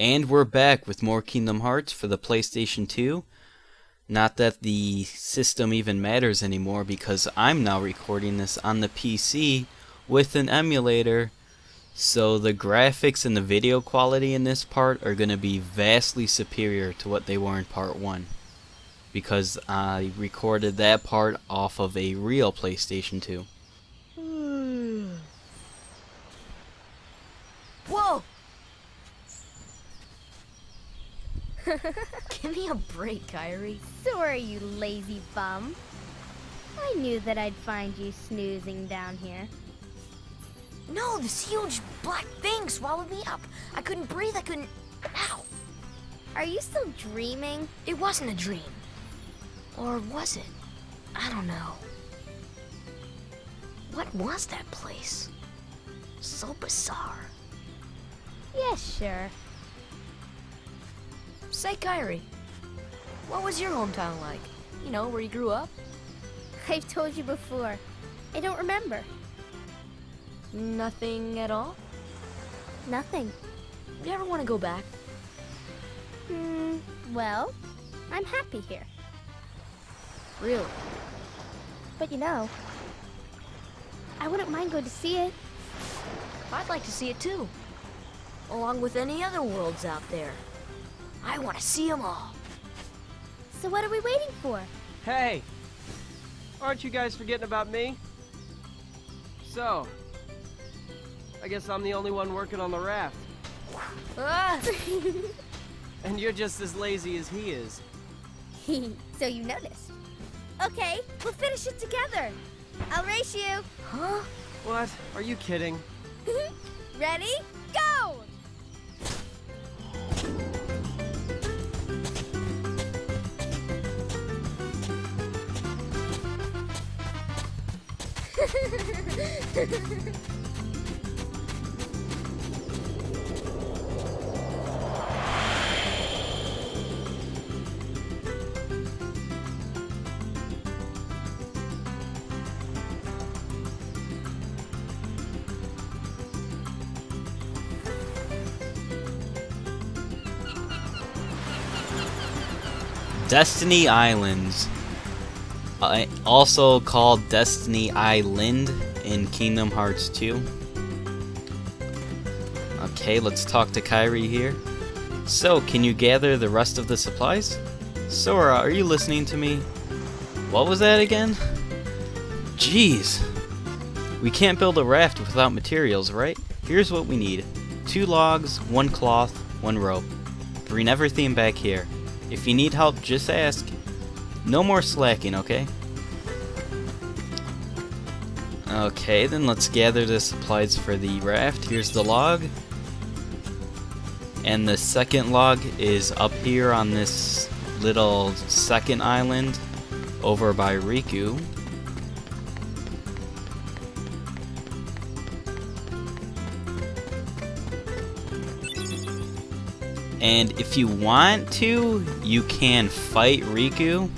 And we're back with more Kingdom Hearts for the PlayStation 2. Not that the system even matters anymore, because I'm now recording this on the PC with an emulator. So the graphics and the video quality in this part are going to be vastly superior to what they were in part 1. Because I recorded that part off of a real PlayStation 2. Whoa! Give me a break, Kairi. Sorry, you lazy bum. I knew that I'd find you snoozing down here. No, this huge black thing swallowed me up. I couldn't breathe, I couldn't... Ow! Are you still dreaming? It wasn't a dream. Or was it? I don't know. What was that place? So bizarre. Yeah, sure. Say, Kairi, what was your hometown like? You know, where you grew up? I've told you before. I don't remember. Nothing at all? Nothing. You ever want to go back? Well, I'm happy here. Really? But you know, I wouldn't mind going to see it. I'd like to see it too. Along with any other worlds out there. I want to see them all. So what are we waiting for? Hey! Aren't you guys forgetting about me? So, I guess I'm the only one working on the raft. Ah! And you're just as lazy as he is. So you noticed. Okay, we'll finish it together. I'll race you. Huh? What? Are you kidding? Ready? Go! Destiny Islands. Also called Destiny Island in Kingdom Hearts 2. Okay, let's talk to Kairi here. So, can you gather the rest of the supplies? Sora, are you listening to me? What was that again? Jeez. We can't build a raft without materials, right? Here's what we need. 2 logs, 1 cloth, 1 rope. Bring everything back here. If you need help, just ask. No more slacking, okay? Okay, then let's gather the supplies for the raft. Here's the log. And the second log is up here on this little second island over by Riku. And if you want to, you can fight Riku.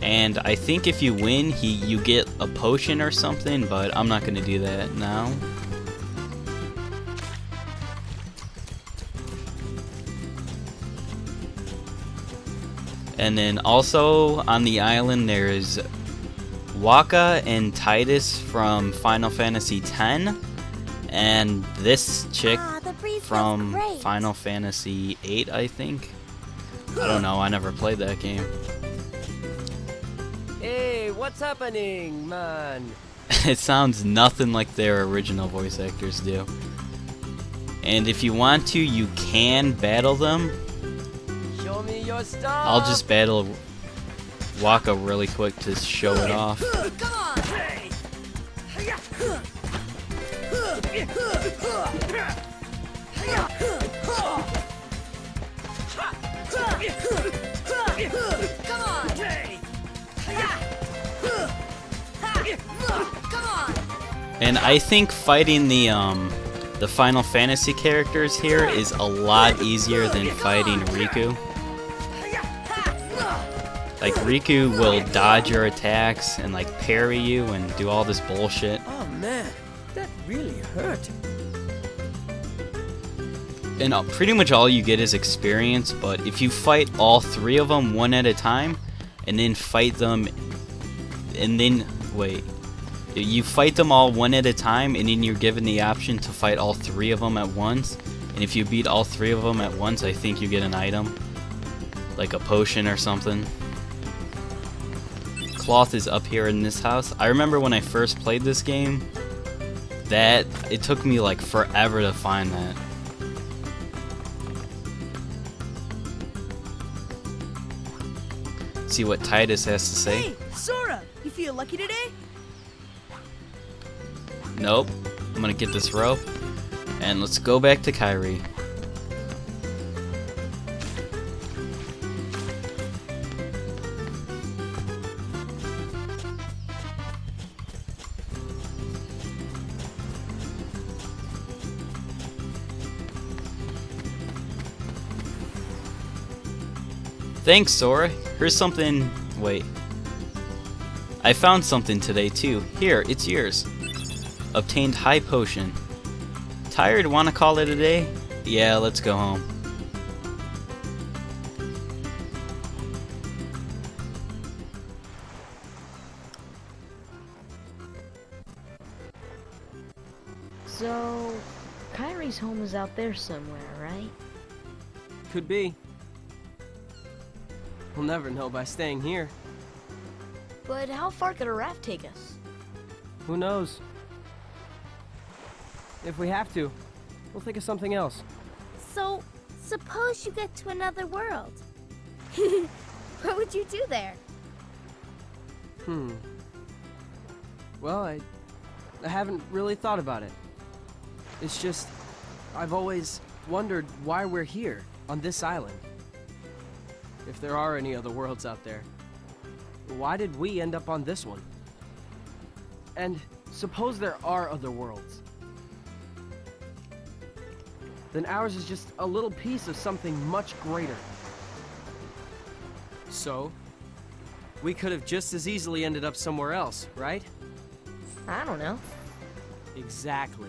And I think if you win, you get a potion or something, but I'm not going to do that now. And then also on the island there is Wakka and Tidus from Final Fantasy X, and this chick from Final Fantasy VIII, I think. I don't know, I never played that game. Hey, what's happening, man? It sounds nothing like their original voice actors do. And if you want to, you can battle them. Show me your stuff. I'll just battle Wakka really quick to show it off. Come on. Come on. And I think fighting the Final Fantasy characters here is a lot easier than fighting Riku. Like, Riku will dodge your attacks and like parry you and do all this bullshit. Oh man, that really hurt. and pretty much all you get is experience, but if you fight all three of them one at a time, and then fight them, and then, wait, you fight them all one at a time, and then you're given the option to fight all three of them at once, and if you beat all three of them at once, I think you get an item, like a potion or something. Cloth is up here in this house. I remember when I first played this game, that it took me like forever to find that. See what Tidus has to say. Hey, Sora, you feel lucky today? Nope. I'm gonna get this rope, and let's go back to Kairi. Thanks, Sora. Here's something... wait. I found something today, too. Here, it's yours. Obtained high potion. Tired? Wanna call it a day? Yeah, let's go home. So, Kairi's home is out there somewhere, right? Could be. We'll never know by staying here. But how far could a raft take us? Who knows? If we have to, we'll think of something else. So, suppose you get to another world. What would you do there? Well, I haven't really thought about it. It's just, I've always wondered why we're here on this island. If there are any other worlds out there, why did we end up on this one? And suppose there are other worlds, then ours is just a little piece of something much greater. So, we could have just as easily ended up somewhere else, right? I don't know. Exactly.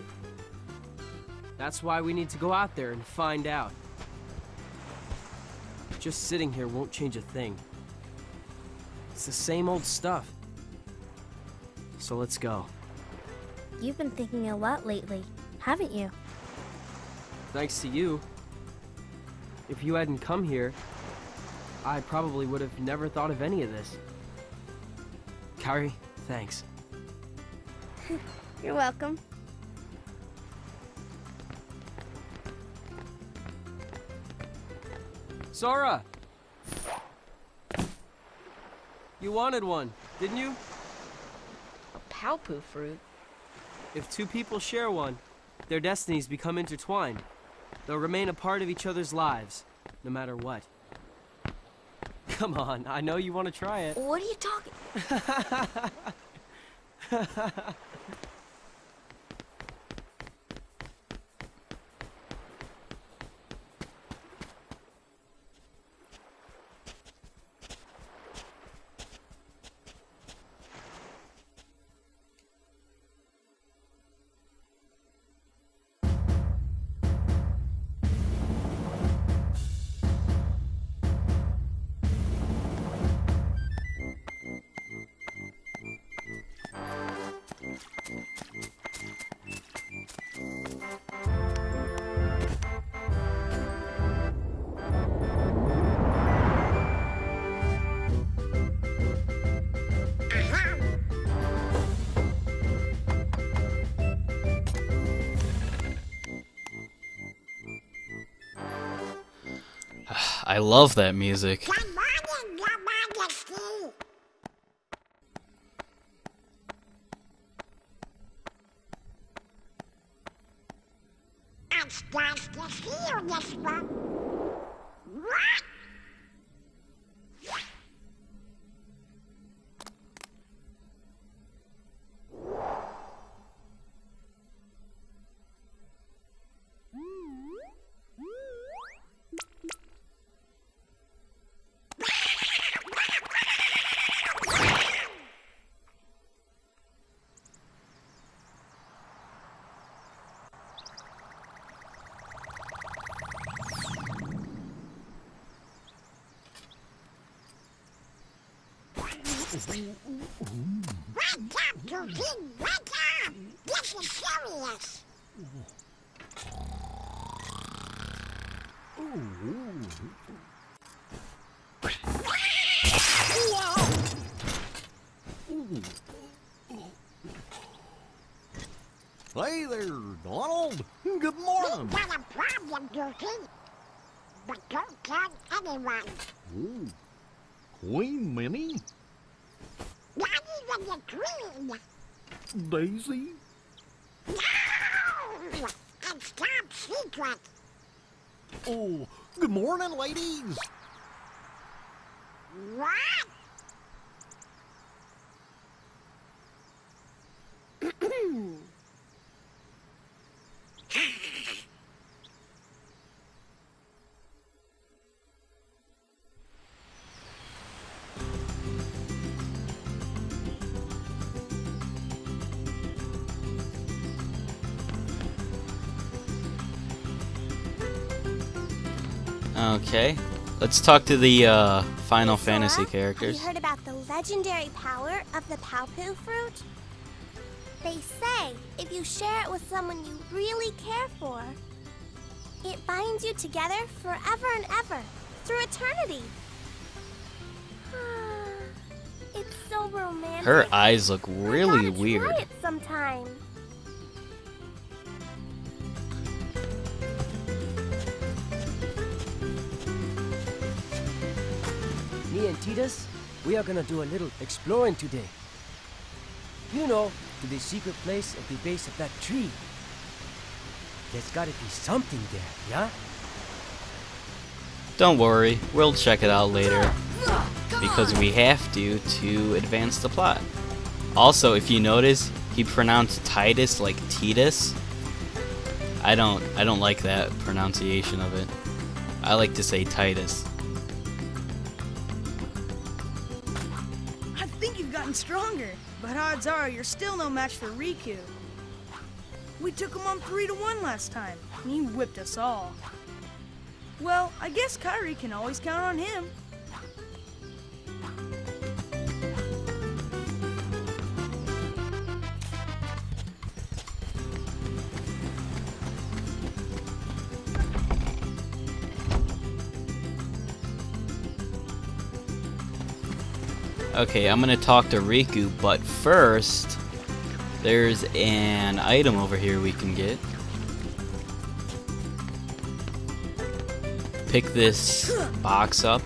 That's why we need to go out there and find out. Just sitting here won't change a thing. It's the same old stuff. So let's go. You've been thinking a lot lately, haven't you? Thanks to you. If you hadn't come here, I probably would have never thought of any of this. Kairi, thanks. You're welcome. Sora! You wanted one, didn't you? A Paopu fruit? If two people share one, their destinies become intertwined. They'll remain a part of each other's lives, no matter what. Come on, I know you want to try it. What are you talking? I love that music. Wake up! This is serious! Hey there, Donald! Good morning! We've got a problem, Goofy! But don't tell anyone! Ooh. Queen Minnie? Not even the Queen! Daisy? No! It's top secret! Oh, good morning, ladies! What? Okay, let's talk to the Final Fantasy characters. Have you heard about the legendary power of the Paopu fruit? They say if you share it with someone you really care for, it binds you together forever and ever, through eternity. It's so romantic. Her eyes look really weird. Try it sometime. Me and Tidus, we are gonna do a little exploring today. You know, to the secret place at the base of that tree. There's gotta be something there, yeah? Don't worry, we'll check it out later. Because we have to advance the plot. Also, if you notice, he pronounced Tidus like Tidus. I don't like that pronunciation of it. I like to say Tidus. Stronger, but odds are you're still no match for Riku. We took him on 3-1 last time, and he whipped us all. Well, I guess Kairi can always count on him. Okay, I'm gonna talk to Riku, but first, there's an item over here we can get. Pick this box up.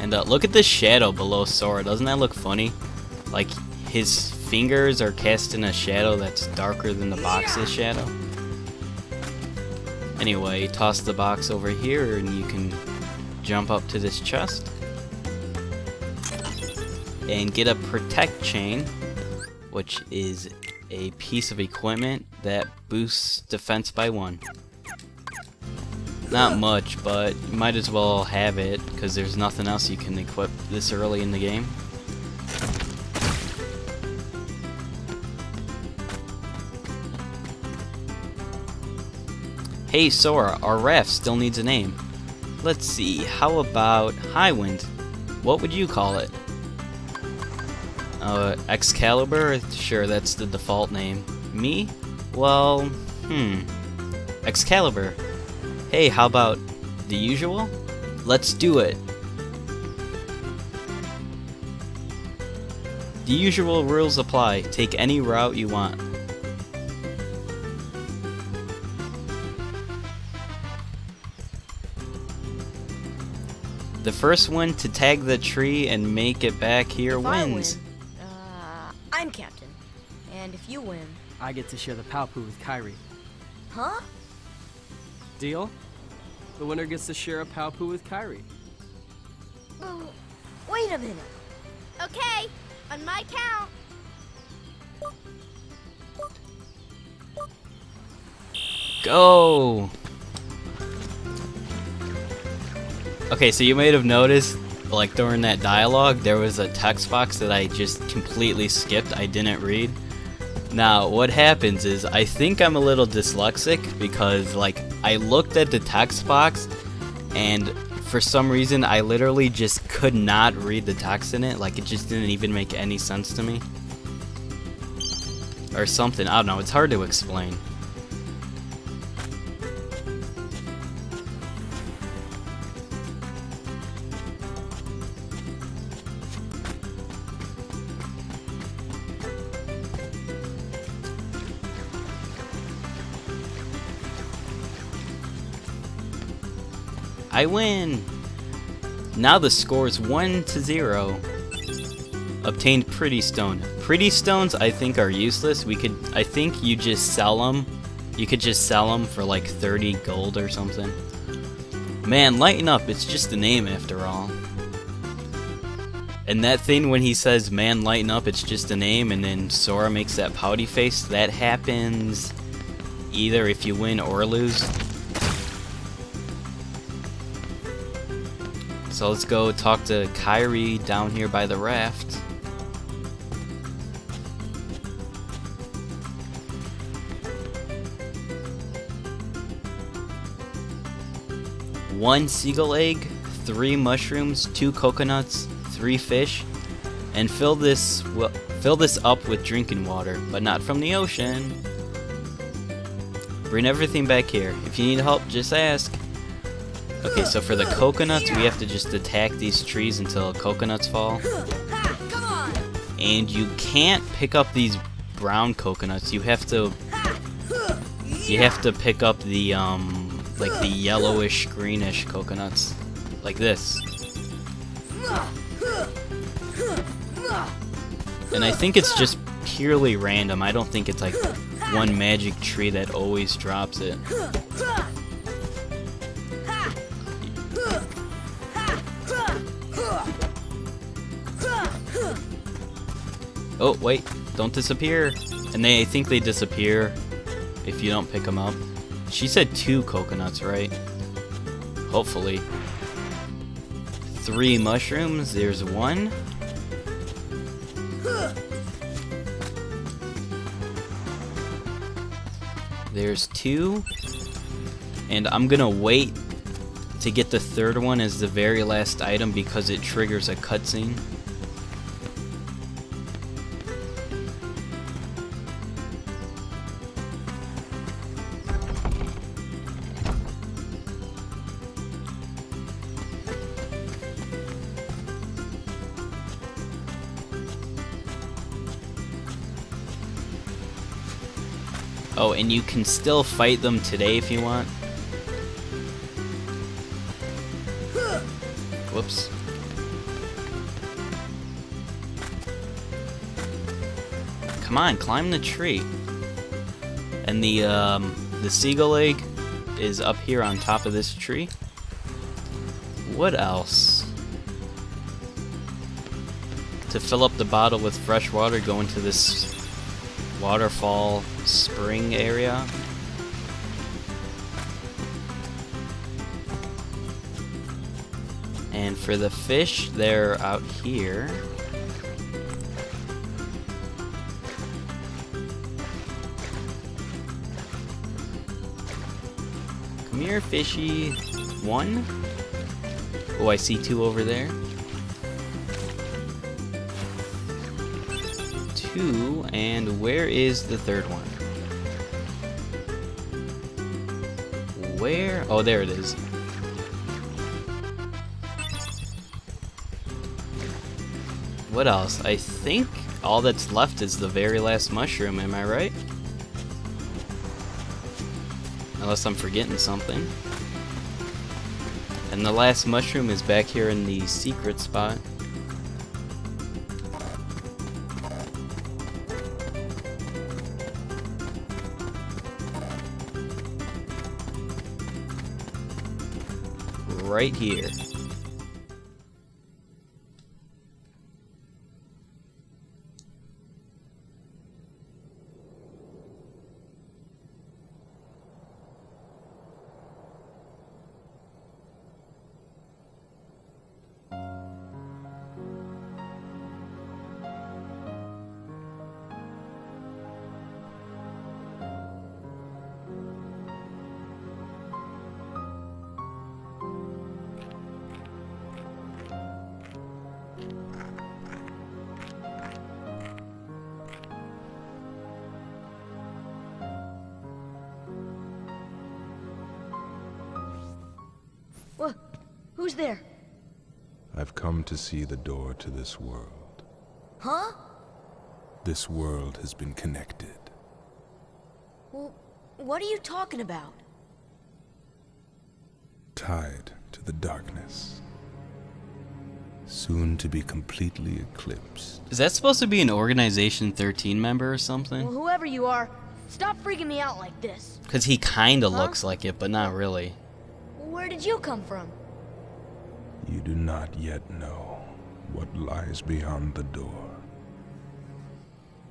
And look at the shadow below Sora. Doesn't that look funny? Like, his fingers are casting a shadow that's darker than the box's shadow. Anyway, toss the box over here, and you can jump up to this chest and get a protect chain, which is a piece of equipment that boosts defense by 1. Not much, but you might as well have it, because there's nothing else you can equip this early in the game. Hey Sora, our raft still needs a name. Let's see, how about Highwind? What would you call it? Excalibur? Sure, that's the default name. Me? Well, Excalibur. Hey, how about the usual? Let's do it. The usual rules apply. Take any route you want. The first one to tag the tree and make it back here wins. I'm captain, and if you win, I get to share the Paopu with Kairi. Huh? Deal? The winner gets to share a Paopu with Kairi. Oh, wait a minute. Okay, on my count. Go! Okay, so you might have noticed, like during that dialogue, there was a text box that I just completely skipped. I didn't read. Now, what happens is, I think I'm a little dyslexic because, like, I looked at the text box and for some reason, I literally just could not read the text in it. Like, it just didn't even make any sense to me. Or something. I don't know. It's hard to explain. I win! Now the score is 1-0. Obtained Pretty Stone. Pretty Stones, I think, are useless. I think you just sell them. You could just sell them for like 30 gold or something. Man, lighten up. It's just a name after all. And that thing when he says, man, lighten up, it's just a name, and then Sora makes that pouty face, that happens either if you win or lose. So let's go talk to Kairi down here by the raft. One seagull egg, 3 mushrooms, 2 coconuts, 3 fish, and fill this up with drinking water, but not from the ocean. Bring everything back here. If you need help, just ask. Okay, so for the coconuts, we have to just attack these trees until coconuts fall. And you can't pick up these brown coconuts. You have to pick up the like the yellowish, greenish coconuts, like this. And I think it's just purely random. I don't think it's like one magic tree that always drops it. Oh, wait, don't disappear. And I think they disappear if you don't pick them up. She said 2 coconuts, right? Hopefully. 3 mushrooms, there's 1. There's 2. And I'm gonna wait to get the 3rd one as the very last item because it triggers a cutscene. Oh, and you can still fight them today if you want. Whoops. Come on, climb the tree. And the seagull egg is up here on top of this tree. What else? To fill up the bottle with fresh water, go into this waterfall spring area. And for the fish, they're out here. Come here, fishy. 1. Oh, I see 2 over there. 2, and where is the 3rd one? Where? Oh, there it is. What else? I think all that's left is the very last mushroom, am I right? Unless I'm forgetting something. And the last mushroom is back here in the secret spot. Right here. Well, who's there? I've come to see the door to this world. Huh? This world has been connected. Well, what are you talking about? Tied to the darkness. Soon to be completely eclipsed. Is that supposed to be an Organization 13 member or something? Well, whoever you are, stop freaking me out like this. Because he kind of looks like it, but not really. Where did you come from? You do not yet know what lies beyond the door.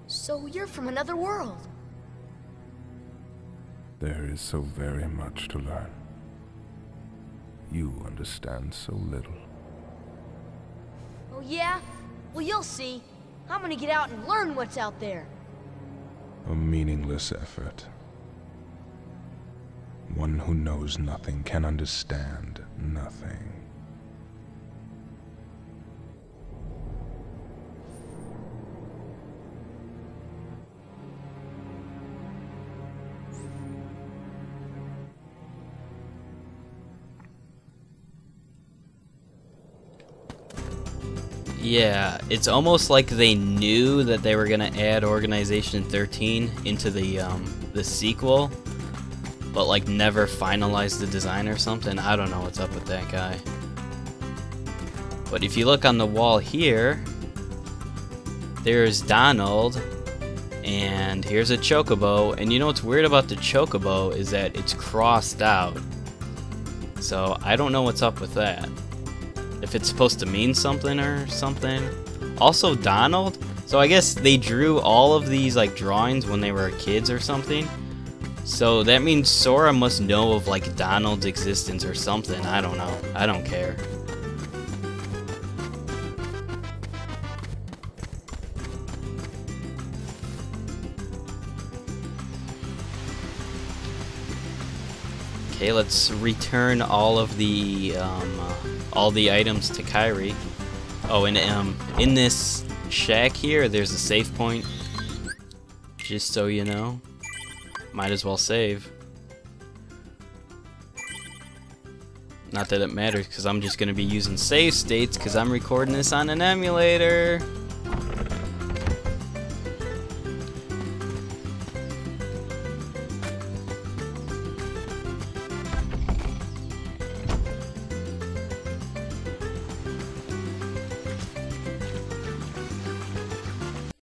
So you're from another world. There is so very much to learn. You understand so little. Oh yeah? Well, you'll see. I'm gonna get out and learn what's out there. A meaningless effort. One who knows nothing can understand nothing. Yeah, it's almost like they knew that they were gonna add Organization 13 into the sequel, but like never finalized the design or something. I don't know what's up with that guy. But if you look on the wall here, there's Donald, and here's a chocobo. And you know what's weird about the chocobo is that it's crossed out. So I don't know what's up with that. If it's supposed to mean something or something. Also Donald, so I guess they drew all of these like drawings when they were kids or something, so that means Sora must know of like Donald's existence or something. I don't know, I don't care. Okay, let's return all of the all the items to Kairi. Oh, and in this shack here, there's a save point. Just so you know, might as well save. Not that it matters, because I'm just gonna be using save states, because I'm recording this on an emulator.